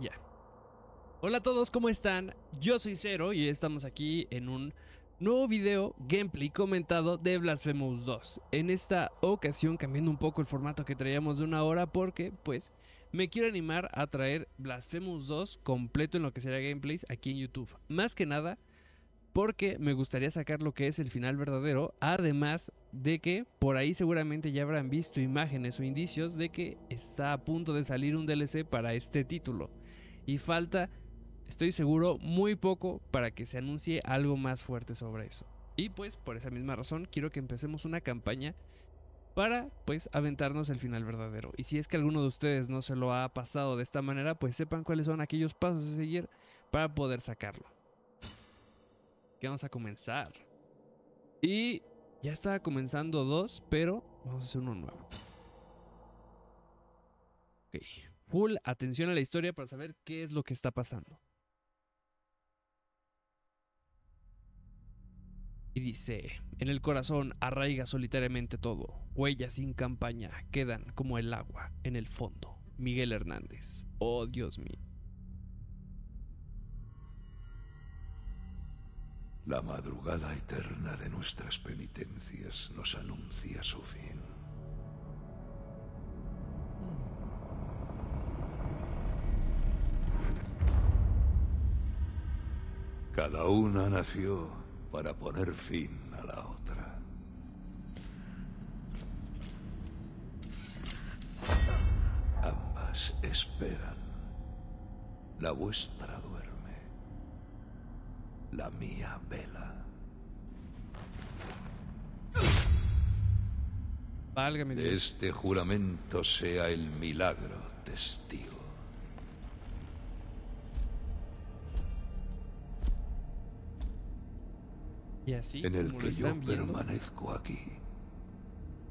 Ya. Hola a todos, ¿cómo están? Yo soy Cero y estamos aquí en un nuevo video gameplay comentado de Blasphemous 2. En esta ocasión cambiando un poco el formato que traíamos de 1 hora porque pues me quiero animar a traer Blasphemous 2 completo en lo que sería gameplays aquí en YouTube. Más que nada porque me gustaría sacar lo que es el final verdadero, además de que por ahí seguramente ya habrán visto imágenes o indicios de que está a punto de salir un DLC para este título. Y falta, estoy seguro, muy poco para que se anuncie algo más fuerte sobre eso. Y pues por esa misma razón quiero que empecemos una campaña para pues aventarnos el final verdadero. Y si es que alguno de ustedes no se lo ha pasado de esta manera, pues sepan cuáles son aquellos pasos a seguir para poder sacarlo. Vamos a comenzar. Y ya estaba comenzando 2, pero vamos a hacer uno nuevo. Ok. Full atención a la historia para saber qué es lo que está pasando. Y dice: en el corazón arraiga solitariamente todo. Huellas sin campaña quedan como el agua en el fondo. Miguel Hernández. Oh, Dios mío. La madrugada eterna de nuestras penitencias nos anuncia su fin. Cada una nació para poner fin a la otra. Ambas esperan. La vuestra duerme. La mía vela. Válgame Dios. Este juramento sea el milagro testigo. Y así, en el que yo permanezco aquí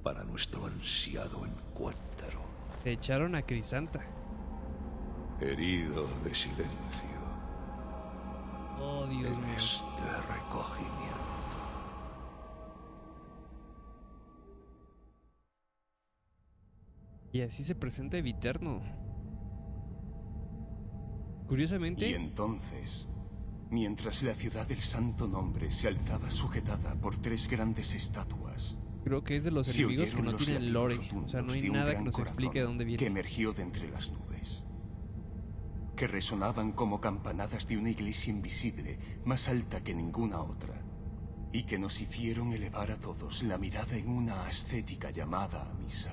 para nuestro ansiado encuentro. Se echaron a Crisanta. Herido de silencio. Oh, Dios mío. Este recogimiento. Y así se presenta Eviterno. Curiosamente. Y entonces, mientras la ciudad del Santo Nombre se alzaba sujetada por 3 grandes estatuas. Creo que es de los enemigos que no tienen lore. O sea, no hay nada que nos explique de dónde viene. Que emergió de entre las nubes. Que resonaban como campanadas de una iglesia invisible, más alta que ninguna otra, y que nos hicieron elevar a todos la mirada en una ascética llamada a misa,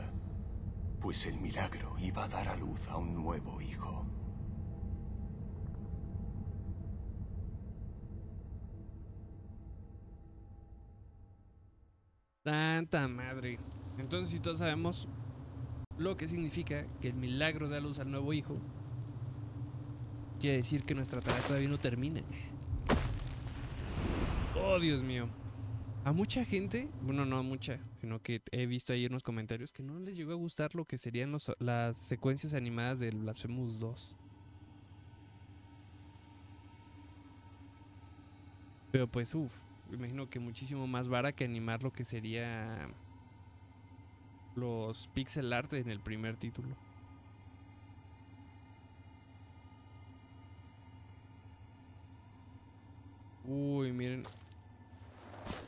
pues el milagro iba a dar a luz a un nuevo hijo. Tanta madre. Entonces, si todos sabemos lo que significa que el milagro da luz al nuevo hijo, quiere decir que nuestra tarea todavía no termina. Oh, Dios mío. A mucha gente, bueno, no a mucha, sino que he visto ahí en los comentarios que no les llegó a gustar lo que serían las secuencias animadas del Blasphemous 2. Pero pues, uff, imagino que muchísimo más vara que animar lo que sería los pixel art en el primer título. Uy, miren.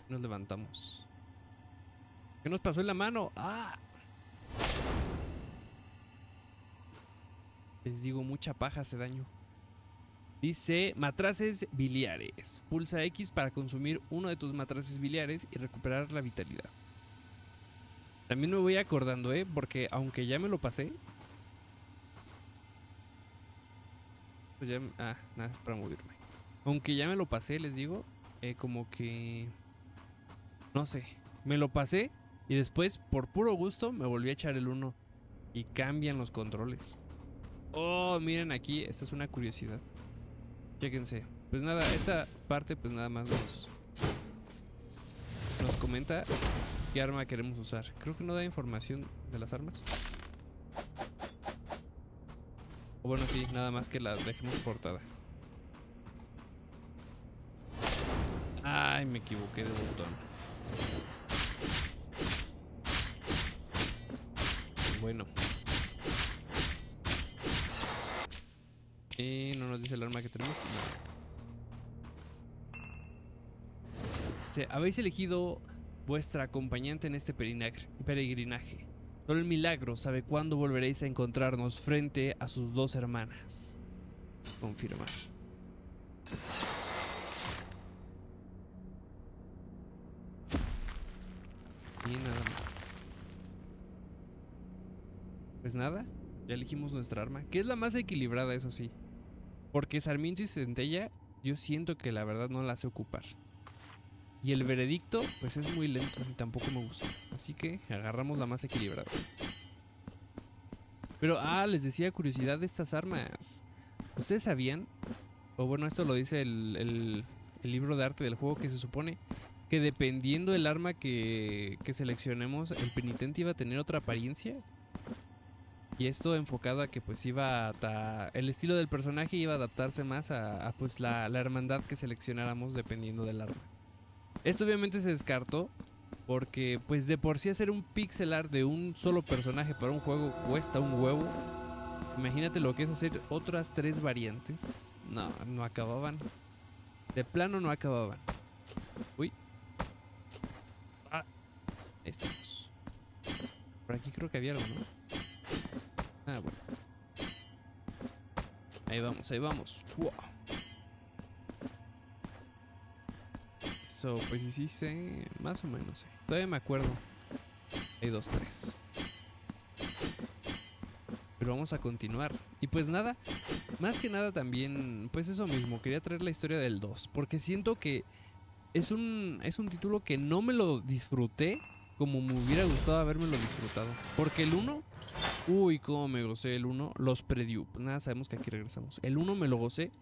Nos levantamos. ¿Qué nos pasó en la mano? ¡Ah! Les digo, mucha paja hace daño. Dice, matraces biliares. Pulsa X para consumir uno de tus matraces biliares y recuperar la vitalidad. También me voy acordando, porque aunque ya me lo pasé, pues ya... Ah, nada, es para moverme. Aunque ya me lo pasé, les digo, como que... No sé, me lo pasé y después, por puro gusto, me volví a echar el 1. Y cambian los controles. Oh, miren aquí, esta es una curiosidad. Chéquense. Pues nada, esta parte pues nada más nos comenta qué arma queremos usar. Creo que no da información de las armas. O bueno, sí, nada más que la dejemos portada. Ay, me equivoqué de botón. Bueno. Y no nos dice el arma que tenemos. Dice, habéis elegido vuestra acompañante en este peregrinaje. Solo el milagro sabe cuándo volveréis a encontrarnos frente a sus dos hermanas. Confirmar. Y nada más. Pues nada, ya elegimos nuestra arma, que es la más equilibrada, eso sí. Porque Sarmiento y Centella, yo siento que la verdad no la sé ocupar. Y el veredicto, pues es muy lento y tampoco me gusta. Así que agarramos la más equilibrada. Pero, les decía, curiosidad de estas armas. ¿Ustedes sabían? O bueno, esto lo dice el libro de arte del juego, que se supone que dependiendo del arma que seleccionemos, el penitente iba a tener otra apariencia. Y esto enfocado a que pues iba a... el estilo del personaje iba a adaptarse más a pues la hermandad que seleccionáramos dependiendo del arma. Esto obviamente se descartó porque pues de por sí hacer un pixel art de un solo personaje para un juego cuesta un huevo. Imagínate lo que es hacer otras 3 variantes. No, no acababan. De plano no acababan. Uy. Ahí estamos. Por aquí creo que había algo, ¿no? Bueno. Ahí vamos, ahí vamos. Wow. Eso, pues sí sé, más o menos. Todavía me acuerdo. Hay 2, 3. Pero vamos a continuar. Y pues nada, más que nada también, pues eso mismo, quería traer la historia del 2. Porque siento que es un título que no me lo disfruté como me hubiera gustado habérmelo disfrutado. Porque el 1... Uy, cómo me gocé el 1. Los preview. Nada, sabemos que aquí regresamos. El 1 me lo gocé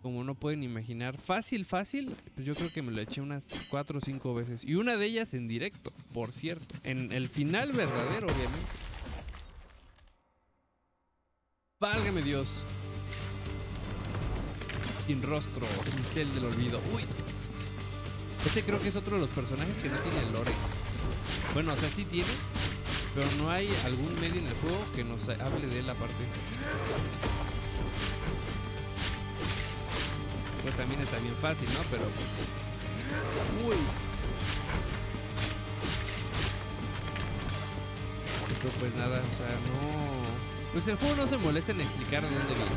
como no pueden imaginar. Fácil, fácil. Pues yo creo que me lo eché unas 4 o 5 veces. Y una de ellas en directo, por cierto. En el final verdadero, obviamente. ¡Válgame Dios! Sin rostro, sin cel del olvido. ¡Uy! Ese creo que es otro de los personajes que no tiene lore. Bueno, o sea, sí tiene... pero no hay algún medio en el juego que nos hable de él aparte. Pues también está bien fácil, ¿no? Pero pues... ¡uy! Pero pues nada, o sea, no... pues el juego no se molesta en explicar de dónde viene.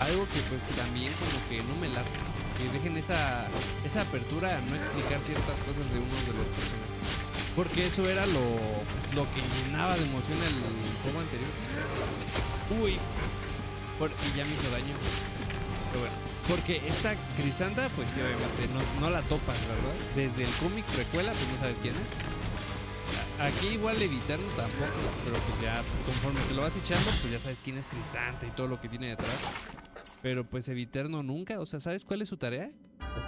Algo que pues también como que no me late. Que dejen esa apertura a no explicar ciertas cosas de uno de los personajes. Porque eso era lo que llenaba de emoción el juego anterior. Uy, y ya me hizo daño. Pero bueno, porque esta Crisanta, pues sí, obviamente no la topas, ¿verdad? Desde el cómic precuela, pues no sabes quién es. Aquí igual Eviterno tampoco, pero pues ya conforme te lo vas echando, pues ya sabes quién es Crisanta y todo lo que tiene detrás. Pero pues Eviterno nunca, o sea, ¿sabes cuál es su tarea?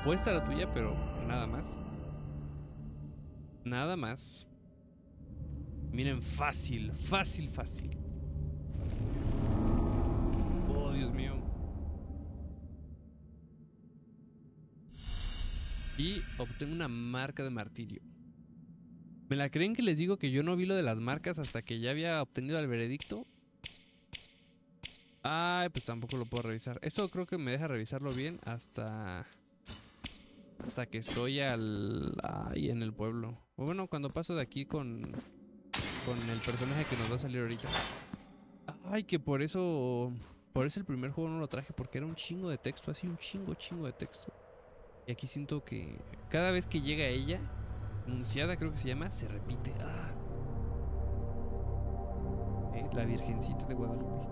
Opuesta a la tuya, pero nada más. Nada más. Miren, fácil, fácil, fácil. Oh, Dios mío. Y obtengo una marca de martirio. ¿Me la creen que les digo que yo no vi lo de las marcas hasta que ya había obtenido el veredicto? Ay, pues tampoco lo puedo revisar. Eso creo que me deja revisarlo bien hasta que estoy ahí en el pueblo. Bueno, cuando paso de aquí con el personaje que nos va a salir ahorita. Ay, que por eso el primer juego no lo traje, porque era un chingo de texto, así un chingo de texto. Y aquí siento que cada vez que llega ella, Anunciada creo que se llama, se repite. La Virgencita de Guadalupe.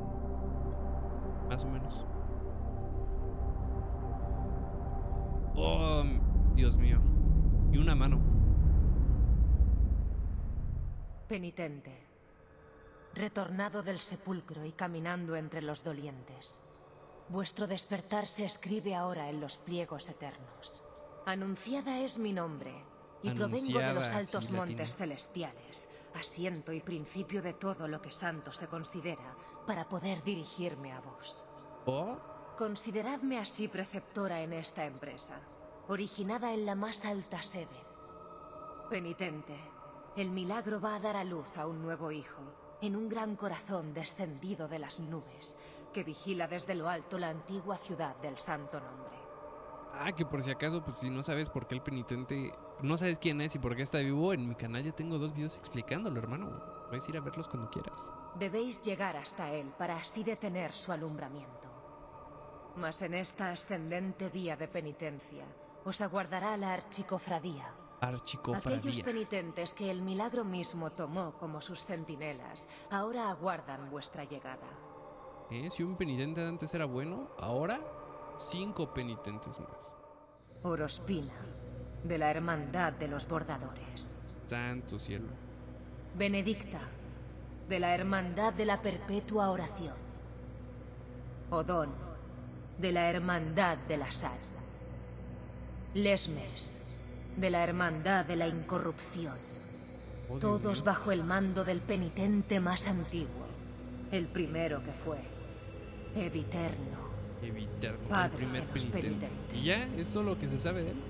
Más o menos. Oh, Dios mío. Y una mano. Penitente, retornado del sepulcro y caminando entre los dolientes, vuestro despertar se escribe ahora en los pliegos eternos. Anunciada es mi nombre, y provengo de los altos montes celestiales, asiento y principio de todo lo que santo se considera, para poder dirigirme a vos. ¿Oh? Consideradme así preceptora en esta empresa, originada en la más alta sede. Penitente, el milagro va a dar a luz a un nuevo hijo, en un gran corazón descendido de las nubes, que vigila desde lo alto la antigua ciudad del Santo Nombre. Ah, que por si acaso, pues si no sabes por qué el penitente, no sabes quién es y por qué está vivo, en mi canal ya tengo 2 videos explicándolo, hermano. Puedes ir a verlos cuando quieras. Debéis llegar hasta él para así detener su alumbramiento. Mas en esta ascendente vía de penitencia os aguardará la archicofradía. Archicofradía. Aquellos penitentes que el milagro mismo tomó como sus centinelas ahora aguardan vuestra llegada. Si un penitente antes era bueno, ahora 5 penitentes más. Orospina, de la Hermandad de los Bordadores. Santo cielo. Benedicta, de la Hermandad de la Perpetua Oración. Odón, de la Hermandad de la Sal. Lesmes, de la Hermandad de la Incorrupción. Todos bajo el mando del penitente más antiguo, el primero que fue Eviterno. Eviterno, padre, el primer penitente. Y ya, eso es lo que se sabe de él.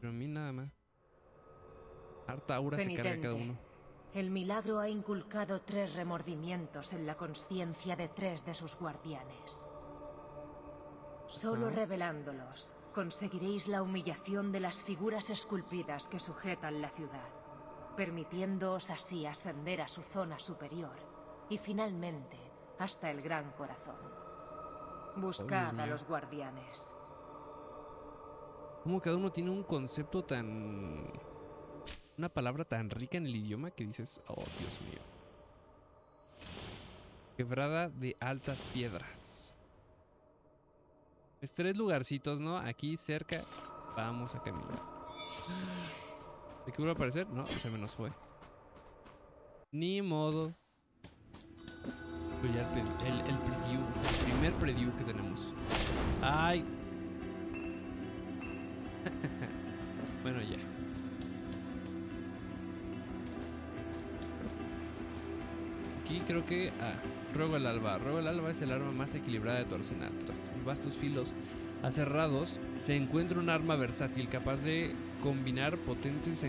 Pero a mí nada más. Harta aura penitente, se carga cada uno. El milagro ha inculcado 3 remordimientos en la conciencia de 3 de sus guardianes. Solo revelándolos conseguiréis la humillación de las figuras esculpidas que sujetan la ciudad, permitiéndoos así ascender a su zona superior y finalmente hasta el gran corazón. Buscad a los guardianes. Como cada uno tiene un concepto tan... una palabra tan rica en el idioma que dices, oh Dios mío. Quebrada de altas piedras. Es 3 lugarcitos, ¿no? Aquí cerca. Vamos a caminar. ¿De qué vuelve a aparecer? No, se menos fue. Ni modo. Pues ya el preview, el primer preview que tenemos. ¡Ay! Bueno, ya. Aquí creo que... Ah, Ruego al Alba. Ruego al Alba es el arma más equilibrada de Torsenal. Tras vastos filos aserrados se encuentra un arma versátil capaz de combinar potentes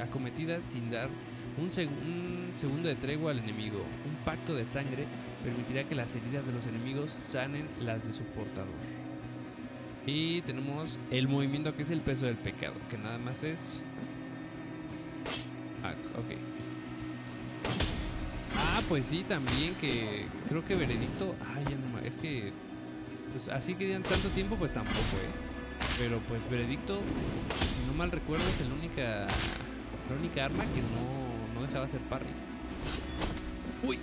acometidas sin dar... un segundo de tregua al enemigo. Un pacto de sangre permitirá que las heridas de los enemigos sanen las de su portador. Y tenemos el movimiento que es el peso del pecado, que nada más es... Ah, ok. Ah, pues sí, también que... Creo que Veredicto... Ay, ya no, es que... Pues así querían tanto tiempo, pues tampoco, Pero pues Veredicto, si no mal recuerdo, es la única arma que no dejaba hacer parry. ¡Uy!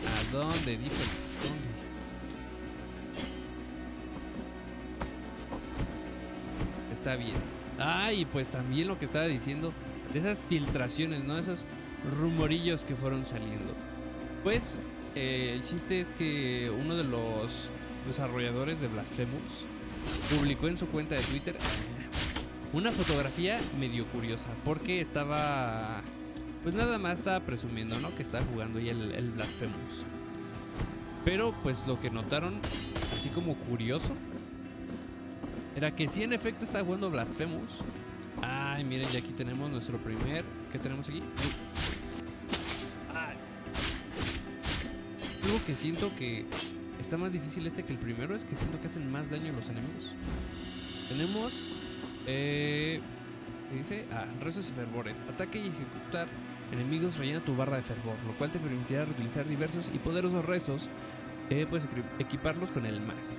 ¿A dónde dijo? Está bien. ¡Ay! Pues también lo que estaba diciendo de esas filtraciones, ¿no? Esos rumorillos que fueron saliendo. Pues el chiste es que uno de los desarrolladores de Blasphemous publicó en su cuenta de Twitter una fotografía medio curiosa, porque estaba... Pues nada más estaba presumiendo, ¿no? Que estaba jugando ya el Blasphemous. Pero pues lo que notaron, así como curioso, era que sí en efecto estaba jugando Blasphemous. Ay, miren, ya aquí tenemos nuestro primer... ¿Qué tenemos aquí? Ay. Algo que siento que está más difícil que el primero es que siento que hacen más daño a los enemigos. Tenemos... dice, rezos y fervores. Ataque y ejecutar enemigos rellena tu barra de fervor, lo cual te permitirá utilizar diversos y poderosos rezos. Puedes equiparlos con el más.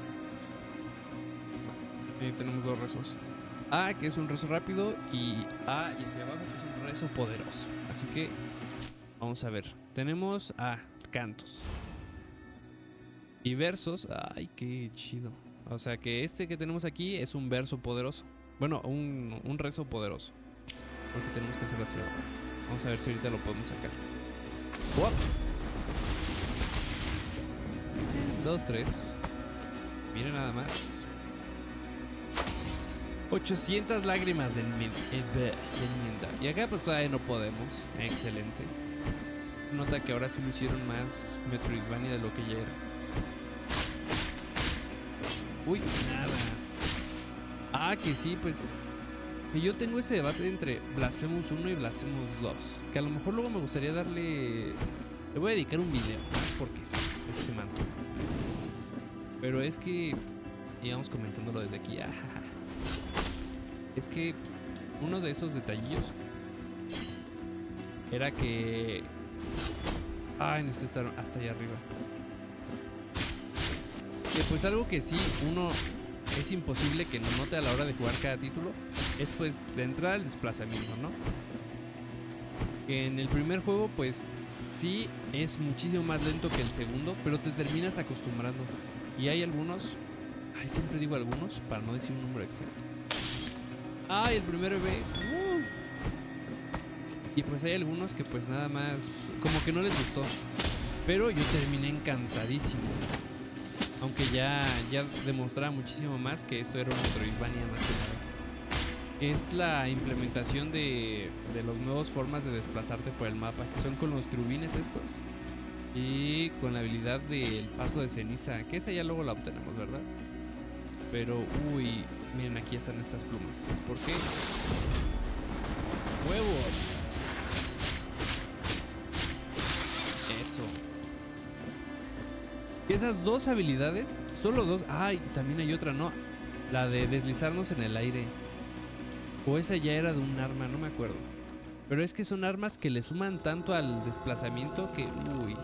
Tenemos 2 rezos. A, que es un rezo rápido, y A, y hacia abajo, que es un rezo poderoso. Así que vamos a ver. Tenemos cantos y versos. Ay, qué chido. O sea que este que tenemos aquí es un verso poderoso. Bueno, un rezo poderoso. Porque tenemos que hacerlo así ahora. Vamos a ver si ahorita lo podemos sacar. ¡Uop! 2, 3. Miren nada más. 800 lágrimas de enmienda. Y acá pues todavía no podemos. Excelente. Nota que ahora sí lo hicieron más Metroidvania de lo que ya era. Uy, nada. Ah, que sí, pues que yo tengo ese debate entre Blasphemous 1 y Blasphemous 2, que a lo mejor luego me gustaría darle... Le voy a dedicar un video, porque sí, porque se me antoja. Pero es que... íbamos comentándolo desde aquí. Es que uno de esos detallillos era que... Ay, necesito estar hasta allá arriba. Que pues algo que sí, uno... es imposible que no note a la hora de jugar cada título, es pues de entrada el desplazamiento, ¿no? En el primer juego pues sí es muchísimo más lento que el segundo, pero te terminas acostumbrando. Y hay algunos, ay, siempre digo algunos para no decir un número exacto. Ay, el primer bebé. Y pues hay algunos que pues nada más como que no les gustó, pero yo terminé encantadísimo. Aunque ya demostraba muchísimo más que esto era un Metroidvania más que nada. Es la implementación de las nuevas formas de desplazarte por el mapa, que son con los querubines estos y con la habilidad del paso de ceniza, que esa ya luego la obtenemos, ¿verdad? Pero, uy, miren, aquí están estas plumas. ¿Es por qué? ¡Huevos! Eso. Esas dos habilidades, solo dos. Ay, también hay otra, ¿no? La de deslizarnos en el aire. O esa ya era de un arma, no me acuerdo. Pero es que son armas que le suman tanto al desplazamiento que, uy,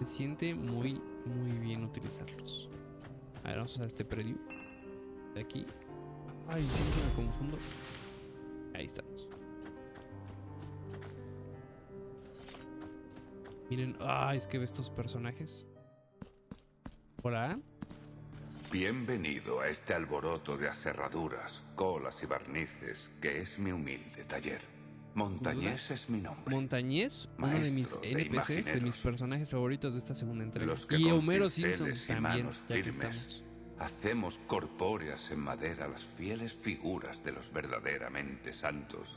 se siente muy, muy bien utilizarlos. A ver, vamos a usar este preview de aquí. Ay, siempre me confundo. Ahí estamos. Miren, ay, es que ve estos personajes. Hola. Bienvenido a este alboroto de aserraduras, colas y barnices, que es mi humilde taller. Montañés es mi nombre. Montañés, uno de mis NPCs, de mis personajes favoritos de esta segunda entrega. Y Homero Simpson también, ya que estamos. Hacemos corpóreas en madera las fieles figuras de los verdaderamente santos.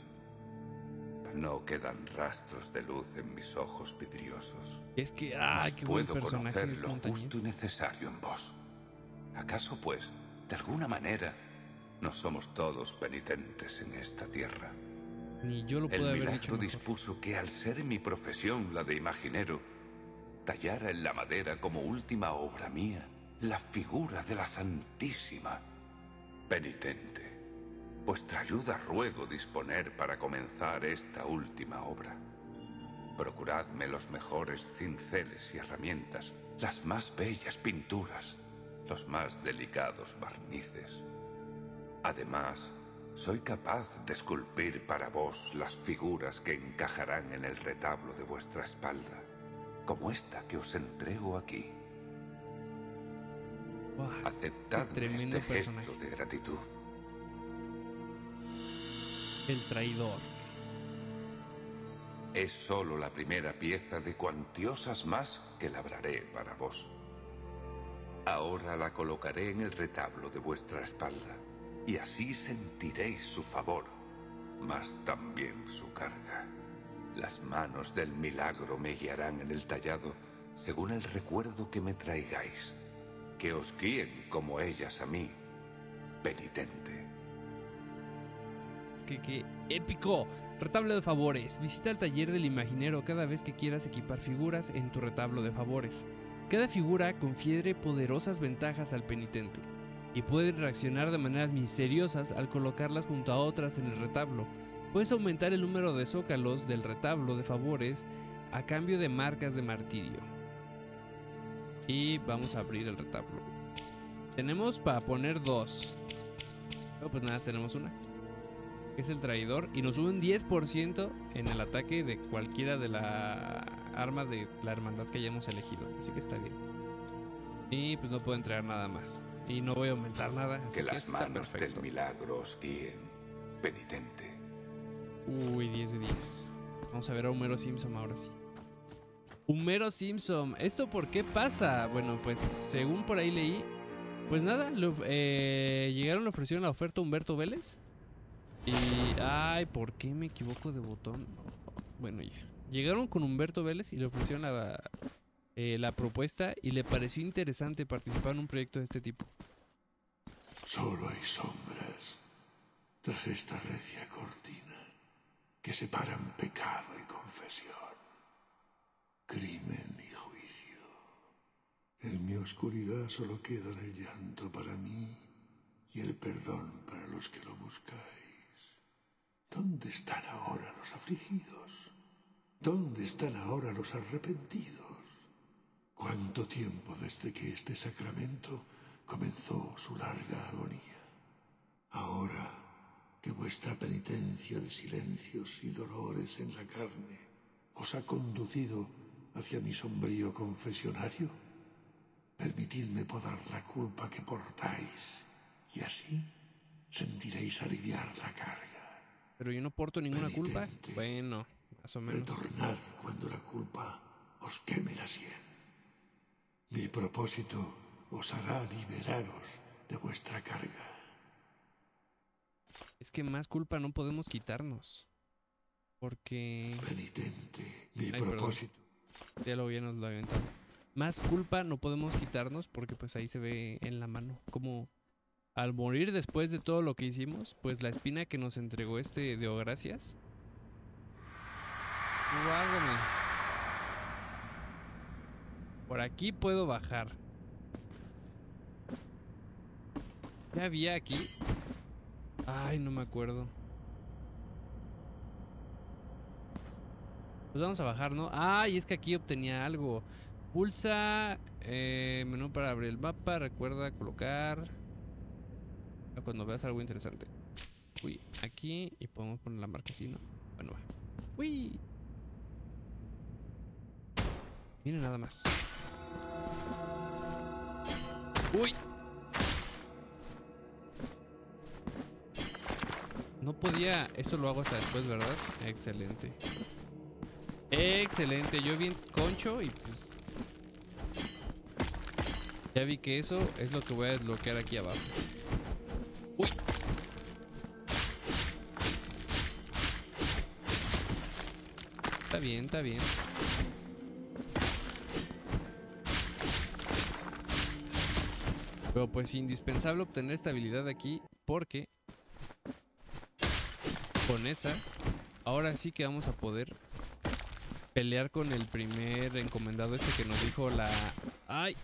No quedan rastros de luz en mis ojos vidriosos. Es que, ¡ay, qué buen personaje! Puedo conocer lo justo y necesario en vos. ¿Acaso, pues, de alguna manera, no somos todos penitentes en esta tierra? Ni yo lo puedo haber dicho mejor. El milagro dispuso que, al ser mi profesión la de imaginero, tallara en la madera como última obra mía la figura de la Santísima Penitente. Vuestra ayuda ruego disponer para comenzar esta última obra. Procuradme los mejores cinceles y herramientas, las más bellas pinturas, los más delicados barnices. Además, soy capaz de esculpir para vos las figuras que encajarán en el retablo de vuestra espalda, como esta que os entrego aquí. Wow, aceptadme este gesto de gratitud. El traidor. Es solo la primera pieza de cuantiosas más que labraré para vos. Ahora la colocaré en el retablo de vuestra espalda, y así sentiréis su favor, mas también su carga. Las manos del milagro me guiarán en el tallado, según el recuerdo que me traigáis, que os guíen como ellas a mí, penitente. ¡Qué épico! Retablo de favores. Visita el taller del imaginero cada vez que quieras equipar figuras en tu retablo de favores. Cada figura confiere poderosas ventajas al penitente y puede reaccionar de maneras misteriosas al colocarlas junto a otras en el retablo. Puedes aumentar el número de zócalos del retablo de favores a cambio de marcas de martirio. Y vamos a abrir el retablo. Tenemos para poner dos. No, pues nada, tenemos una. Es el traidor y nos sube un 10% en el ataque de cualquiera de la arma de la hermandad que hayamos elegido. Así que está bien. Y pues no puedo entregar nada más. Y no voy a aumentar nada. Así que las manos del milagro os guíen, penitente. Uy, 10 de 10. Vamos a ver a Homero Simpson ahora sí. Homero Simpson. ¿Esto por qué pasa? Bueno, pues según por ahí leí, pues nada, le ofrecieron la oferta a Humberto Vélez. Y... ay, ¿por qué me equivoco de botón? Bueno, ya. Llegaron con Humberto Vélez y le ofrecieron la propuesta y le pareció interesante participar en un proyecto de este tipo. Solo hay sombras. tras esta recia cortina que separan pecado y confesión, crimen y juicio. En mi oscuridad solo quedan el llanto para mí y el perdón para los que lo buscáis. ¿Dónde están ahora los afligidos? ¿Dónde están ahora los arrepentidos? ¿Cuánto tiempo desde que este sacramento comenzó su larga agonía? Ahora que vuestra penitencia de silencios y dolores en la carne os ha conducido hacia mi sombrío confesionario, permitidme podar la culpa que portáis y así sentiréis aliviar la carga. Pero yo no porto ninguna culpa. Bueno, más o menos. Retornad cuando la culpa os queme la sien. Mi propósito os hará liberaros de vuestra carga. Es que más culpa no podemos quitarnos. Porque... Penitente, mi propósito. Perdón. Ya lo vi, nos lo había aventado. Más culpa no podemos quitarnos porque pues ahí se ve en la mano. Como al morir después de todo lo que hicimos, pues la espina que nos entregó este Deo gracias. Guárdame. Por aquí puedo bajar. Ya había aquí. Ay, no me acuerdo. Pues vamos a bajar, ¿no? Ay, es que aquí obtenía algo. Pulsa menú para abrir el mapa. Recuerda colocar cuando veas algo interesante. Uy, aquí. Y podemos poner la marquesina. Bueno, va. Uy. Miren nada más. Uy. No podía... Esto lo hago hasta después, ¿verdad? Excelente. Excelente. Yo bien concho y pues... Ya vi que eso es lo que voy a desbloquear aquí abajo. ¡Uy! Está bien, está bien. Pero pues indispensable obtener esta habilidad aquí porque... Con esa, ahora sí que vamos a poder pelear con el primer encomendado este que nos dijo la... ¡Ay!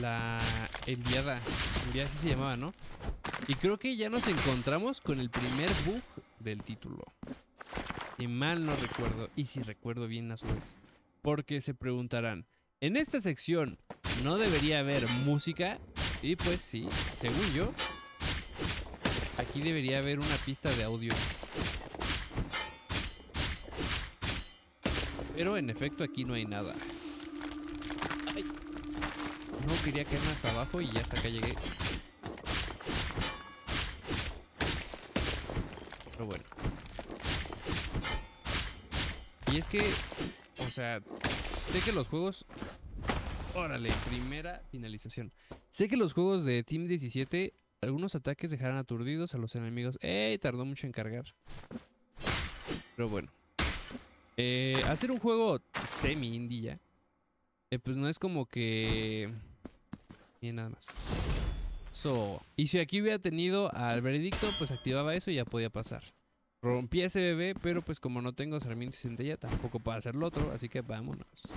La enviada. Enviada así se llamaba, ¿no? Y creo que ya nos encontramos con el primer bug del título. Y mal no recuerdo. Y si recuerdo bien a su vez. Porque se preguntarán, ¿en esta sección no debería haber música? Y pues sí, según yo... Aquí debería haber una pista de audio. Pero en efecto aquí no hay nada. Ay. No quería caerme hasta abajo y ya hasta acá llegué. Pero bueno. Y es que, o sea, sé que los juegos... Órale, primera finalización. Sé que los juegos de Team 17... Algunos ataques dejarán aturdidos a los enemigos. ¡Ey! Tardó mucho en cargar. Pero bueno. Hacer un juego semi-indie ya. Pues no es como que... Bien, nada más. So. Y si aquí hubiera tenido al veredicto, pues activaba eso y ya podía pasar. Rompí ese bebé, pero pues como no tengo Sarmiento y Centella, tampoco puedo hacer lo otro. Así que vámonos.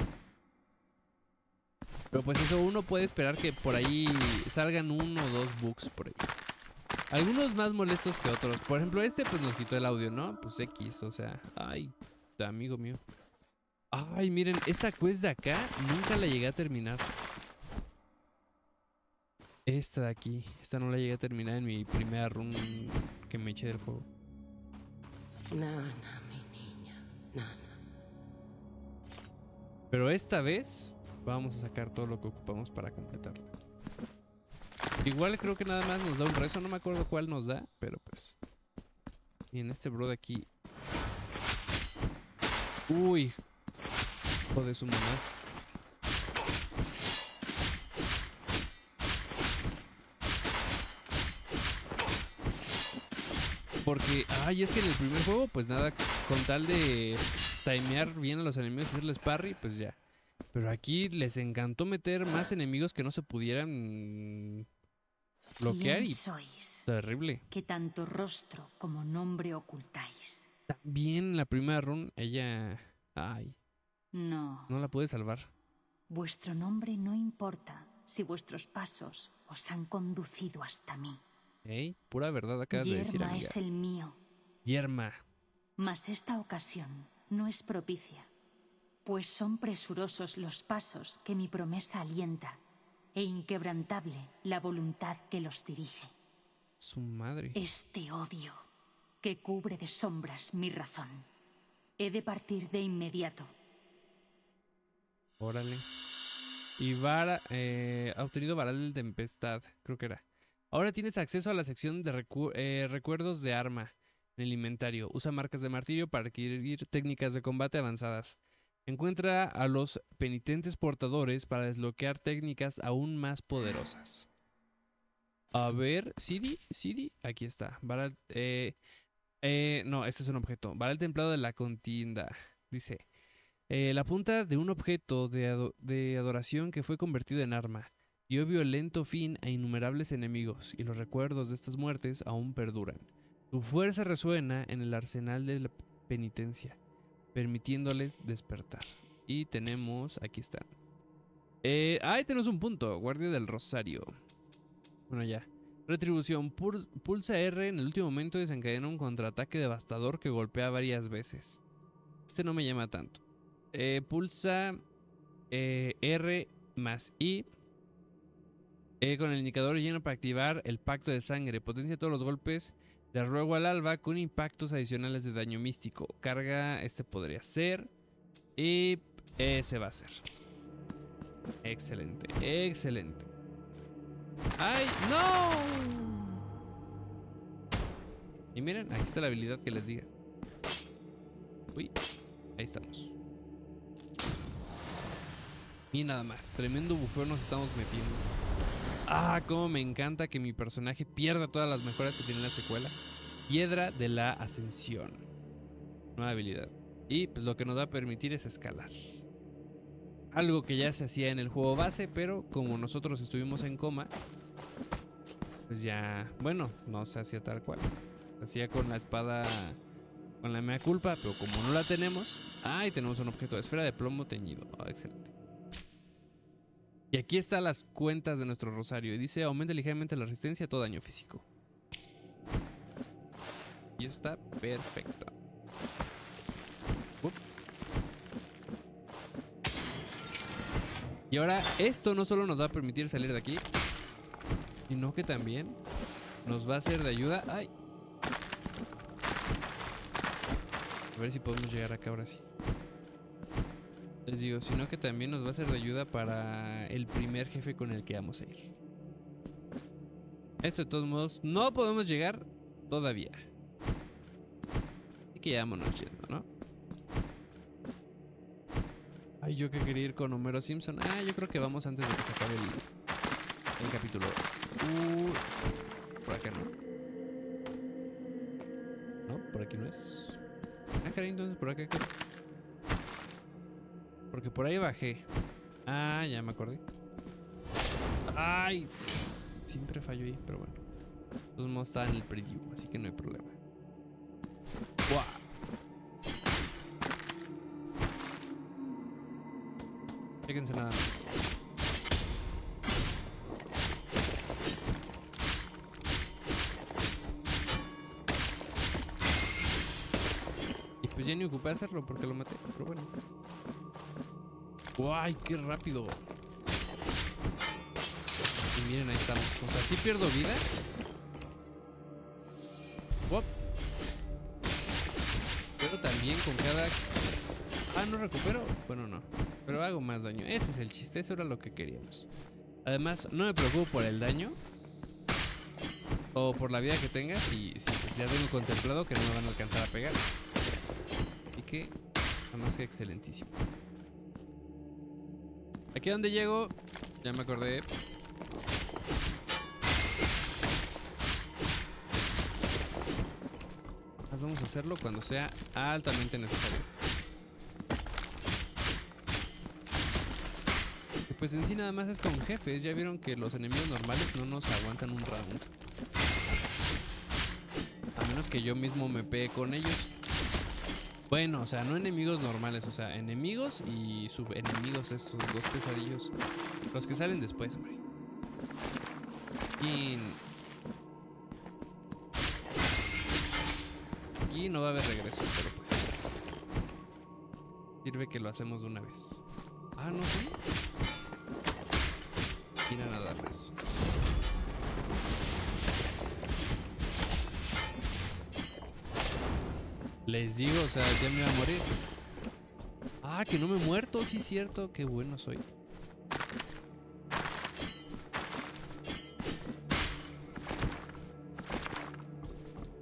Pero pues eso, uno puede esperar que por ahí salgan uno o dos bugs por ahí. Algunos más molestos que otros. Por ejemplo, este pues nos quitó el audio, ¿no? Pues X, o sea... Ay, amigo mío. Ay, miren, esta quest de acá nunca la llegué a terminar. Esta de aquí. Esta no la llegué a terminar en mi primera run que me eché del juego. Nana, mi niña, nana. Pero esta vez... Vamos a sacar todo lo que ocupamos para completarlo. Igual creo que nada más nos da un rezo. No me acuerdo cuál nos da, pero pues. Y en este bro de aquí. Uy. Joder, su mamá. Porque, ay, es que en el primer juego, pues nada, con tal de timear bien a los enemigos y hacerles parry, pues ya. Pero aquí les encantó meter más enemigos que no se pudieran bloquear y... sois, terrible. Que tanto rostro como nombre ocultáis. También la primera run, ella... Ay. No. No la pude salvar. Vuestro nombre no importa si vuestros pasos os han conducido hasta mí. Ey, pura verdad acabas de decir, amiga. Yerma es el mío. Yerma. Mas esta ocasión no es propicia, pues son presurosos los pasos que mi promesa alienta e inquebrantable la voluntad que los dirige. Su madre. Este odio que cubre de sombras mi razón. He de partir de inmediato. Órale. Y ha obtenido Baral del Tempestad, creo que era. Ahora tienes acceso a la sección de recuerdos de arma en el inventario. Usa marcas de martillo para adquirir técnicas de combate avanzadas. Encuentra a los penitentes portadores para desbloquear técnicas aún más poderosas. A ver, CD, aquí está. Baral, no, este es un objeto. Baral templado de la contienda, dice. La punta de un objeto de adoración que fue convertido en arma dio violento fin a innumerables enemigos, y los recuerdos de estas muertes aún perduran. Su fuerza resuena en el arsenal de la penitencia, permitiéndoles despertar. Y tenemos... aquí están. Ahí tenemos un punto. Guardia del Rosario. Bueno, ya. Retribución. Pulsa R en el último momento y desencadena un contraataque devastador que golpea varias veces. Este no me llama tanto. Pulsa R más I con el indicador lleno para activar el pacto de sangre. Potencia todos los golpes de Ruego al Alba con impactos adicionales de daño místico. Carga, este podría ser. Y ese va a ser. Excelente, excelente. ¡Ay, no! Y miren, aquí está la habilidad que les diga. Uy, ahí estamos. Y nada más, tremendo bufeo nos estamos metiendo. Ah, cómo me encanta que mi personaje pierda todas las mejoras que tiene la secuela. Piedra de la Ascensión. Nueva habilidad. Y pues lo que nos va a permitir es escalar. Algo que ya se hacía en el juego base, pero como nosotros estuvimos en coma, pues ya, bueno, no se hacía tal cual. Se hacía con la espada, con la mea culpa, pero como no la tenemos... Ah, y tenemos un objeto de esfera de plomo teñido. Oh, excelente. Y aquí están las cuentas de nuestro rosario. Y dice, aumenta ligeramente la resistencia a todo daño físico. Y está perfecto. Y ahora, esto no solo nos va a permitir salir de aquí, sino que también nos va a ser de ayuda. ¡Ay! A ver si podemos llegar acá ahora sí. Les digo, sino que también nos va a ser de ayuda para el primer jefe con el que vamos a ir. Esto de todos modos no podemos llegar todavía. Así que ya vámonos yendo, ¿no? Ay, yo que quería ir con Homero Simpson. Ah, yo creo que vamos antes de que se acabe el capítulo. Por acá no. No, por aquí no es. Ah, caray, entonces por acá. Porque por ahí bajé. Ah, ya me acordé. Ay, siempre fallo ahí, pero bueno. De todos modos está en el preview, así que no hay problema. ¡Buah! Chéquense nada más. Y pues ya ni ocupé hacerlo porque lo maté, pero bueno. ¡Guay! ¡Qué rápido! Y miren, ahí estamos. O sea, ¿sí pierdo vida? ¡Wop! Pero también con cada... Ah, ¿no recupero? Bueno, no. Pero hago más daño. Ese es el chiste. Eso era lo que queríamos. Además, no me preocupo por el daño. O por la vida que tengas. Y sí, pues ya tengo contemplado que no me van a alcanzar a pegar. Así que... Además que excelentísimo. Aquí donde llego, ya me acordé. Vamos a hacerlo cuando sea altamente necesario. pues en sí nada más es con jefes. Ya vieron que los enemigos normales no nos aguantan un round, a menos que yo mismo me pegue con ellos. Bueno, o sea, no enemigos normales, o sea, enemigos y subenemigos, estos dos pesadillos, los que salen después, hombre. Y aquí no va a haber regreso, pero pues sirve que lo hacemos de una vez. Ah, no sé. Y nada más. Les digo, o sea, ya me iba a morir. Ah, que no me he muerto, sí es cierto. Qué bueno soy.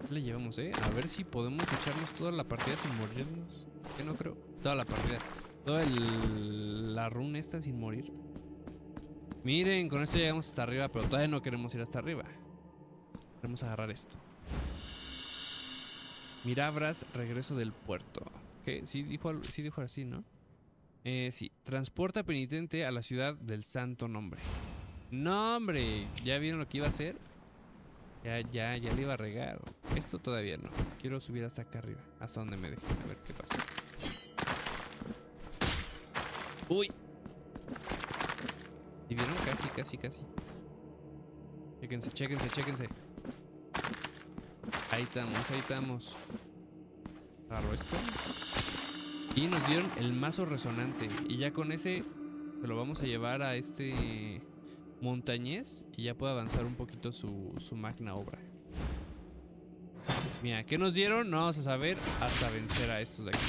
Le llevamos, a ver si podemos echarnos toda la partida sin morirnos. Que no creo. Toda la partida. Toda la run esta sin morir. Miren, con esto llegamos hasta arriba, pero todavía no queremos ir hasta arriba. Queremos agarrar esto. Mirabras, regreso del puerto. ¿Qué? Sí dijo así, ¿no? Sí. Transporta penitente a la ciudad del santo nombre. ¡No, hombre! ¿Ya vieron lo que iba a hacer? Ya le iba a regar. Esto todavía no. Quiero subir hasta acá arriba, hasta donde me dejen. A ver qué pasa. ¡Uy! ¿Y vieron? Casi. Chéquense. Ahí estamos. Agarro esto. Y nos dieron el mazo resonante. Y ya con ese se lo vamos a llevar a este Montañés. Y ya puede avanzar un poquito su magna obra. Mira, ¿qué nos dieron? No vamos a saber hasta vencer a estos de aquí.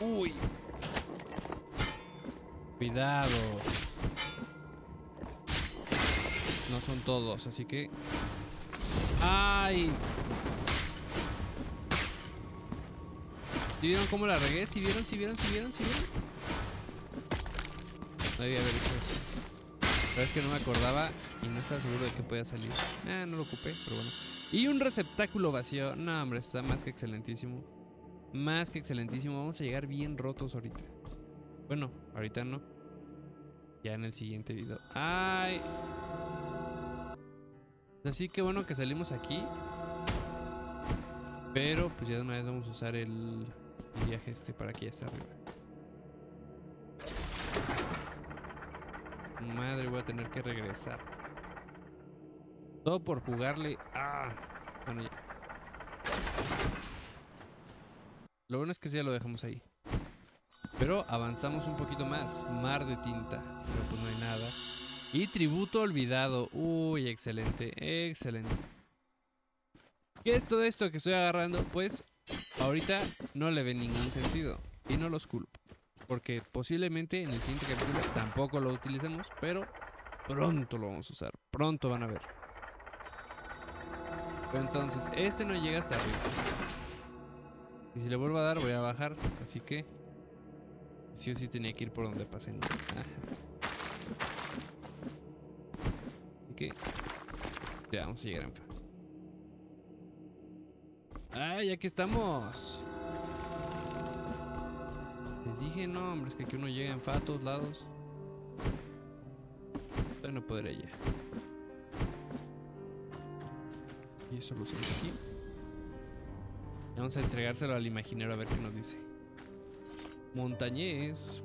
Uy. Cuidado. No son todos, así que... ¡Ay! ¿Sí vieron cómo la regué? ¿Sí vieron? No debía haber hecho eso. Pero es que no me acordaba y no estaba seguro de que podía salir. No lo ocupé, pero bueno. Y un receptáculo vacío. No, hombre, está más que excelentísimo. Vamos a llegar bien rotos ahorita. Bueno, ahorita no. Ya en el siguiente video. ¡Ay! Así que bueno que salimos aquí. Pero pues ya de una vez vamos a usar el viaje este para que ya esté arriba. Madre, voy a tener que regresar. Todo por jugarle. ¡Ah! Bueno, ya. Lo bueno es que sí, ya lo dejamos ahí. Pero avanzamos un poquito más. Mar de tinta. Pero pues no hay nada. Y tributo olvidado. Uy, excelente. ¿Qué es todo esto que estoy agarrando? Pues ahorita no le ve ningún sentido. Y no los culpo, porque posiblemente en el siguiente capítulo tampoco lo utilicemos. Pero pronto lo vamos a usar. Pronto van a ver. Pero entonces, este no llega hasta arriba. Y si le vuelvo a dar, voy a bajar. Así que sí o sí tenía que ir por donde pasen. Okay. Ya vamos a llegar en fa. ¡Ay, aquí estamos! Les dije, no, hombre, es que aquí uno llega en fa a todos lados. Pero no podré ya. Y eso lo usamos aquí. Vamos a entregárselo al imaginero a ver qué nos dice. Montañés.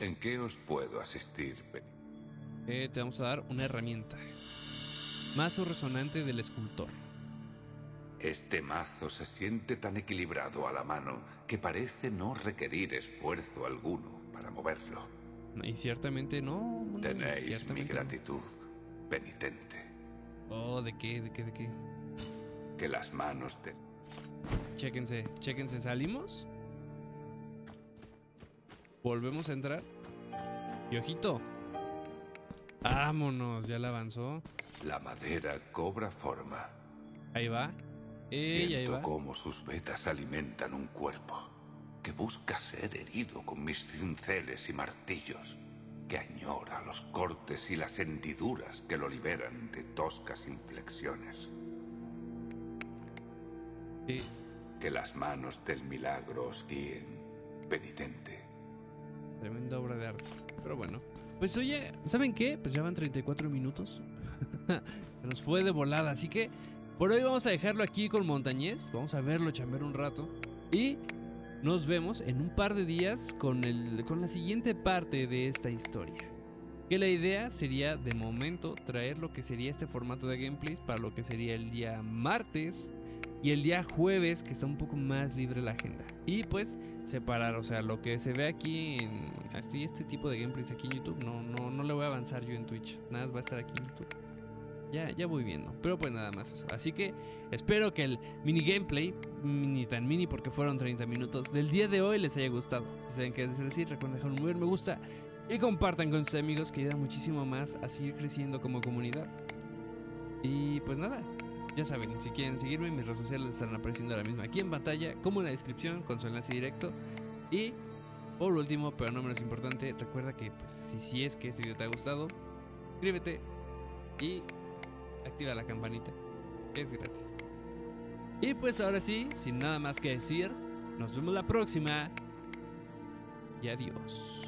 ¿En qué os puedo asistir, Penny? Te vamos a dar una herramienta. Mazo resonante del escultor. Este mazo se siente tan equilibrado a la mano que parece no requerir esfuerzo alguno para moverlo. Y ciertamente no. Tenéis ciertamente mi gratitud, no. Penitente. Oh, ¿de qué? Que las manos te... Chéquense, ¿salimos? Volvemos a entrar. Y ojito. Vámonos, ya la avanzó. La madera cobra forma. Ahí va. Siento cómo sus vetas alimentan un cuerpo que busca ser herido con mis cinceles y martillos, que añora los cortes y las hendiduras que lo liberan de toscas inflexiones. Sí. Que las manos del milagro os guíen, penitente. Tremenda obra de arte. Pero bueno. Pues oye, ¿saben qué? Pues ya van 34 minutos. Se nos fue de volada. Así que por hoy vamos a dejarlo aquí con Montañés. Vamos a verlo chambear un rato. Y nos vemos en un par de días con la siguiente parte de esta historia. Que la idea sería, de momento, traer lo que sería este formato de gameplays para lo que sería el día martes y el día jueves, que está un poco más libre la agenda. Y pues separar, o sea, lo que se ve aquí en... Estoy este tipo de gameplays aquí en YouTube. No le voy a avanzar yo en Twitch. Nada más va a estar aquí en YouTube. Ya voy viendo. Pero pues nada más eso. Así que espero que el mini gameplay, ni tan mini porque fueron 30 minutos, del día de hoy les haya gustado. Si saben qué es decir, recuerden dejar un buen me gusta y compartan con sus amigos, que ayudan muchísimo más a seguir creciendo como comunidad. Y pues nada. Ya saben, si quieren seguirme, mis redes sociales están apareciendo ahora mismo aquí en pantalla, como en la descripción, con su enlace directo. Y, por último, pero no menos importante, recuerda que pues, si es que este video te ha gustado, suscríbete y activa la campanita, que es gratis. Y pues ahora sí, sin nada más que decir, nos vemos la próxima y adiós.